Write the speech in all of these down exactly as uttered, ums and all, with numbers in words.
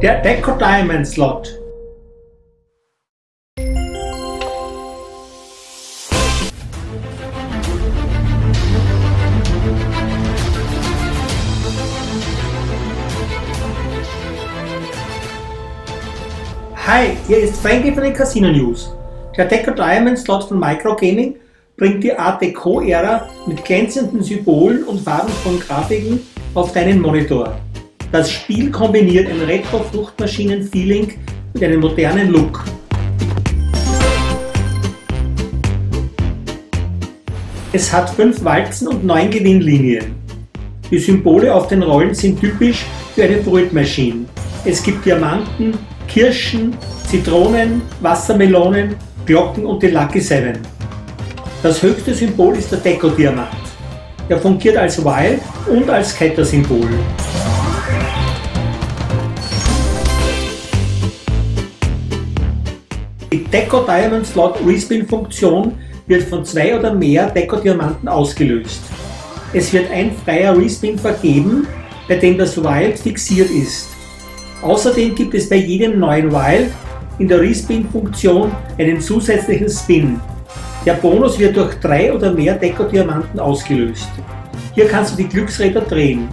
Der Deco Diamonds Slot. Hi, hier ist Frankie von den Casino News. Der Deco Diamonds Slot von Microgaming bringt die Art Deco-Ära mit glänzenden Symbolen und farbenvollen Grafiken auf deinen Monitor. Das Spiel kombiniert ein Retro-Fruchtmaschinen-Feeling mit einem modernen Look. Es hat fünf Walzen und neun Gewinnlinien. Die Symbole auf den Rollen sind typisch für eine Fruchtmaschine. Es gibt Diamanten, Kirschen, Zitronen, Wassermelonen, Glocken und die Lucky Seven. Das höchste Symbol ist der Deco Diamant. Er fungiert als Wild und als Kettersymbol. Die Deco Diamond Slot Respin Funktion wird von zwei oder mehr Deco Diamanten ausgelöst. Es wird ein freier Respin vergeben, bei dem das Wild fixiert ist. Außerdem gibt es bei jedem neuen Wild in der Respin-Funktion einen zusätzlichen Spin. Der Bonus wird durch drei oder mehr Deco-Diamanten ausgelöst. Hier kannst du die Glücksräder drehen.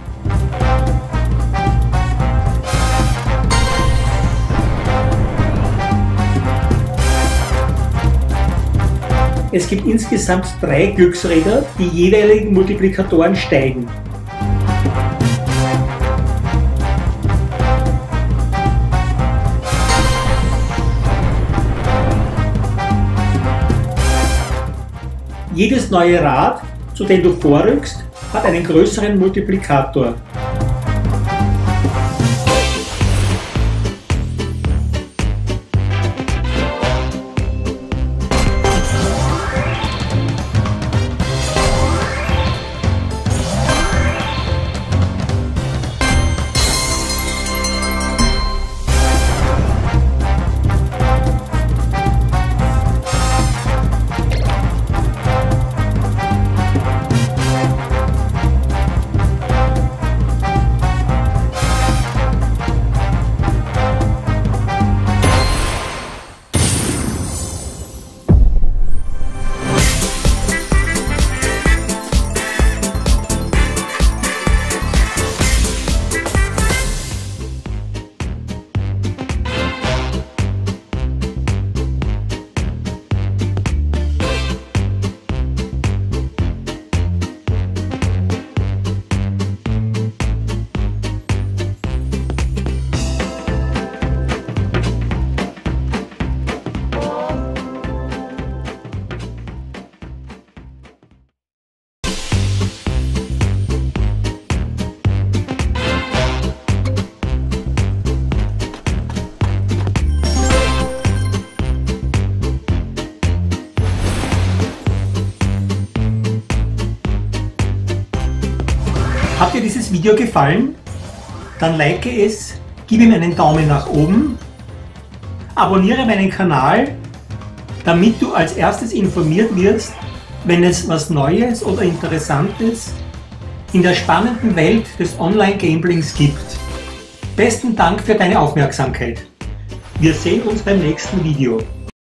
Es gibt insgesamt drei Glücksräder, die jeweiligen Multiplikatoren steigen. Jedes neue Rad, zu dem du vorrückst, hat einen größeren Multiplikator. Hat dir dieses Video gefallen? Dann like es, gib ihm einen Daumen nach oben, abonniere meinen Kanal, damit du als erstes informiert wirst, wenn es was Neues oder Interessantes in der spannenden Welt des Online-Gamblings gibt. Besten Dank für deine Aufmerksamkeit. Wir sehen uns beim nächsten Video.